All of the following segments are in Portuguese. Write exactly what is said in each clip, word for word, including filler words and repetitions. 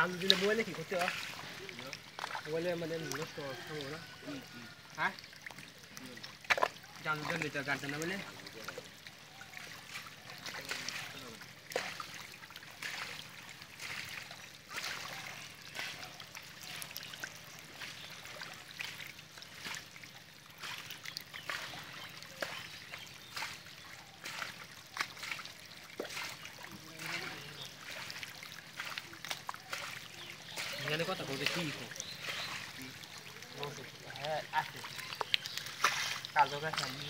চান্দুদিনে বলে কি করতে বলে মানে নষ্ট হলো না হ্যাঁ চান্দুদিন নিতে কাটতে না বলে Jangan kau tak boleh sih tu. Eh, asyik. Kalau kau tak ni.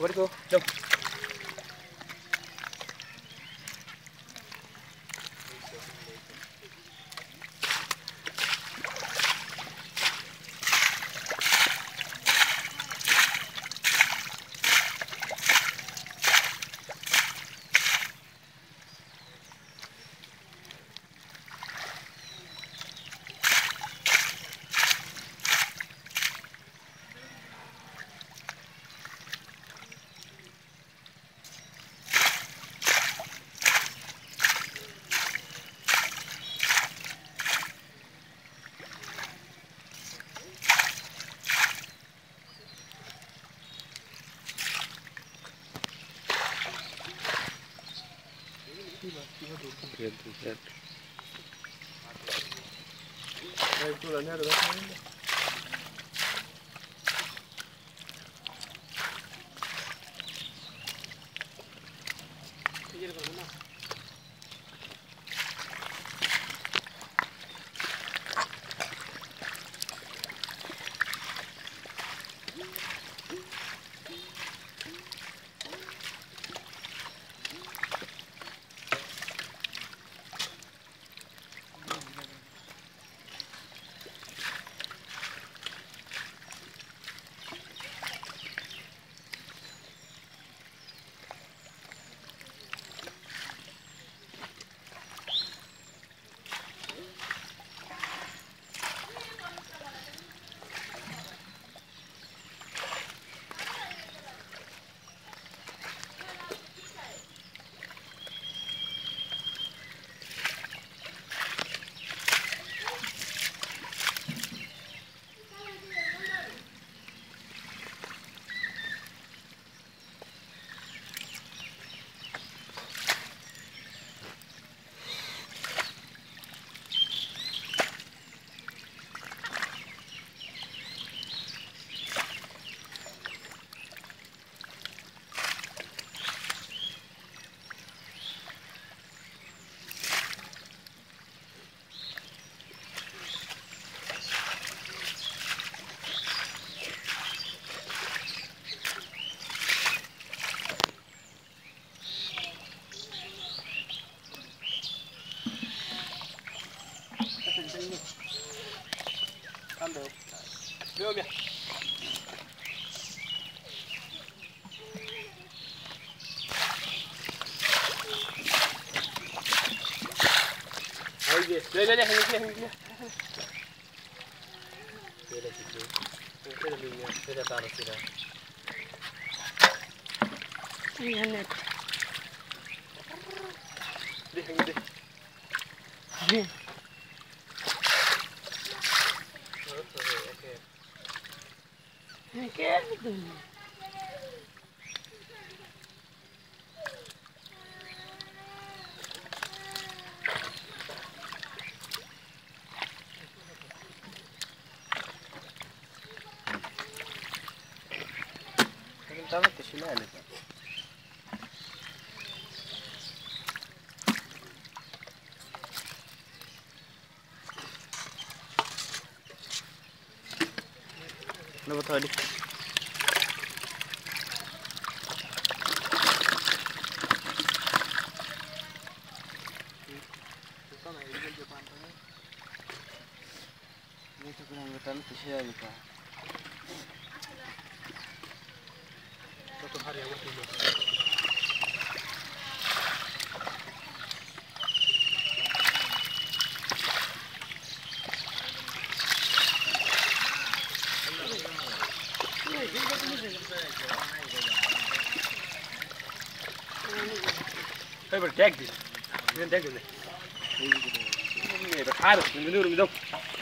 Berdo, jom. Good, good. Hey, pull on here, that's fine. Here, come on. Meu bem. Aí, vê. Vê, vê, vê, vê, vê, vê. Pera aqui, vê. Pera ali, vê. Pera tá no tirão. Minha neta. Vê, vê, vê. Vê. Aqui é tudo. Não estava com chinelo, tá? Não vou ali. Hey, but take this. Ini dia gini. Ini berkarat, ini dulu dong.